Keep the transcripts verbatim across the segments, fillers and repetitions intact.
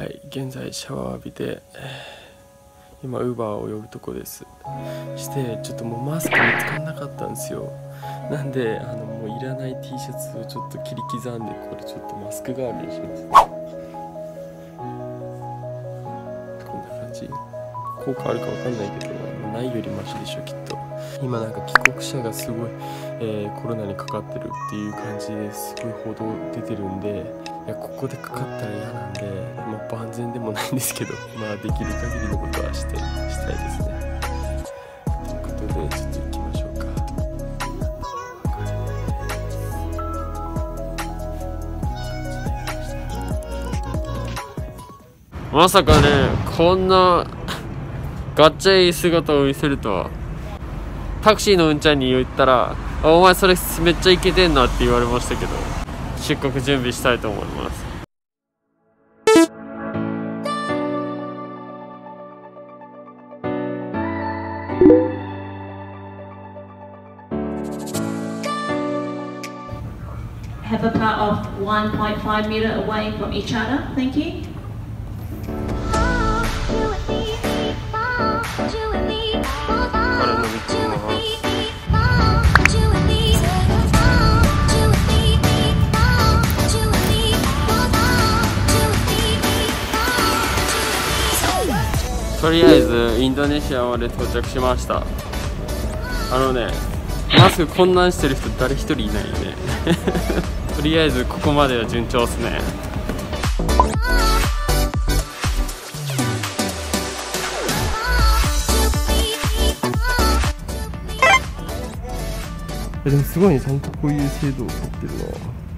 はい、現在シャワー浴びて今ウーバーを呼ぶとこです。してちょっともうマスク見つからなかったんですよ。なんであのもういらない T シャツをちょっと切り刻んでこれちょっとマスク代わりにします。こんな感じ、効果あるかわかんないけどないよりマシでしょきっと。今なんか帰国者がすごい、えー、コロナにかかってるっていう感じですごい報道出てるんで、いやここでかかったら嫌なんで、まあ、万全でもないんですけど、まあ、できる限りのことはしてしたいですね。ということでちょっと行きましょうか。まさかねこんなガッチャい姿を見せるとは。タクシーのうんちゃんに言ったら「お前それめっちゃイケてんな」って言われましたけど、出国準備したいと思います。Have a part of one point five meter away from each other. Thank you.とりあえずインドネシアまで到着しました。あのねマスク困難してる人誰一人いないよねとりあえずここまでは順調っすね。でもすごいね、ちゃんとこういう制度をとってるな。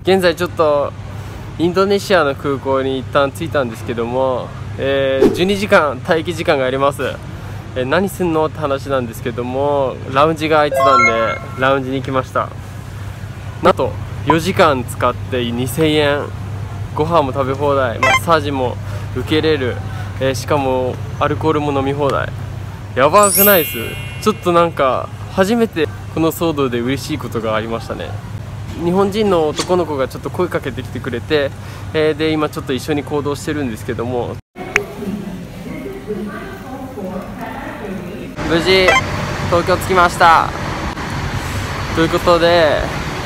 現在ちょっとインドネシアの空港に一旦着いたんですけども、えー、じゅうにじかん待機時間があります。えー、何すんのって話なんですけども、ラウンジが空いてたんでラウンジに来ました。なんとよじかん使ってにせんえん、ご飯も食べ放題、マッサージも受けれる、えー、しかもアルコールも飲み放題。やばくないです？ちょっとなんか初めてこの騒動で嬉しいことがありましたね。日本人の男の子がちょっと声かけてきてくれて、えー、で今ちょっと一緒に行動してるんですけども、無事東京着きました。ということで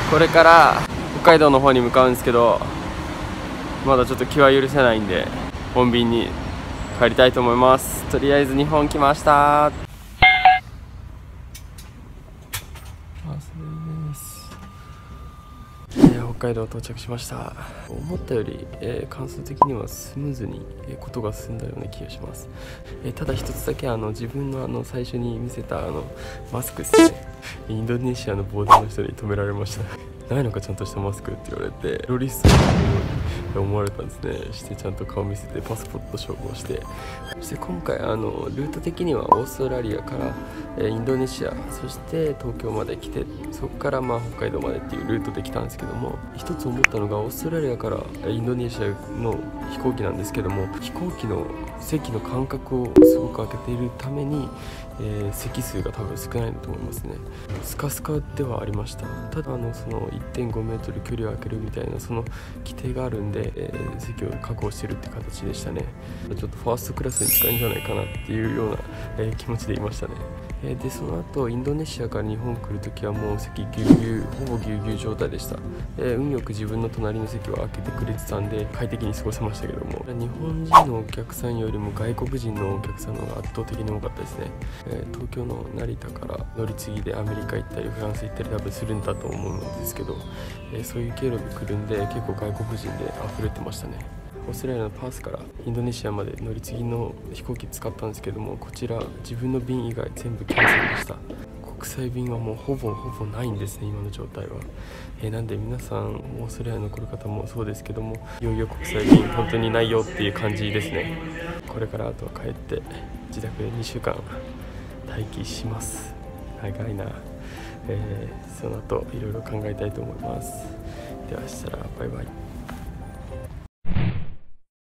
これから北海道の方に向かうんですけど、まだちょっと気は許せないんで穏便に帰りたいと思います。とりあえず日本来ました。北海道到着しました。思ったより、えー、感想的にはスムーズに、えー、ことが進んだような気がします。えー、ただ一つだけあの自分のあの最初に見せたあのマスクですね、インドネシアのボードの人に止められましたないのかちゃんとしたマスクって言われて、テロリストって思われたんですね。してちゃんと顔見せてパスポート照合して、そして今回あのルート的にはオーストラリアから、えー、インドネシア、そして東京まで来て、そこからまあ北海道までっていうルートで来たんですけども、一つ思ったのがオーストラリアからインドネシアの飛行機なんですけども、飛行機の席の間隔をすごく空けているために、えー、席数が多分少ないと思いますね。スカスカではありました。ただあのその いってんごメートル距離を空けるみたいなその規定があるんで、えー、席を確保してるって形でしたね。ちょっとファーストクラスに近いんじゃないかなっていうような、えー、気持ちでいましたね。えー、でその後インドネシアから日本来る時はもう席ぎゅうぎゅう、ほぼぎゅうぎゅう状態でした。えー、運よく自分の隣の席を空けてくれてたんで快適に過ごせましたけども、日本人のお客さんよりも外国人のお客さんの方が圧倒的に多かったですね。えー、東京の成田から乗り継ぎでアメリカ行ったりフランス行ったり多分するんだと思うんですけど、えー、そういう経路で来るんで結構外国人で溢れてましたね。オーストラリアのパースからインドネシアまで乗り継ぎの飛行機使ったんですけども、こちら自分の便以外全部キャンセルでした。国際便はもうほぼほぼないんですね今の状態は。えー、なんで皆さんオーストラリアの来る方もそうですけども、いよいよ国際便本当にないよっていう感じですね。これからあとは帰って自宅でにしゅうかん待機します。長いな。えー、その後いろいろ考えたいと思います。ではしたらバイバイ。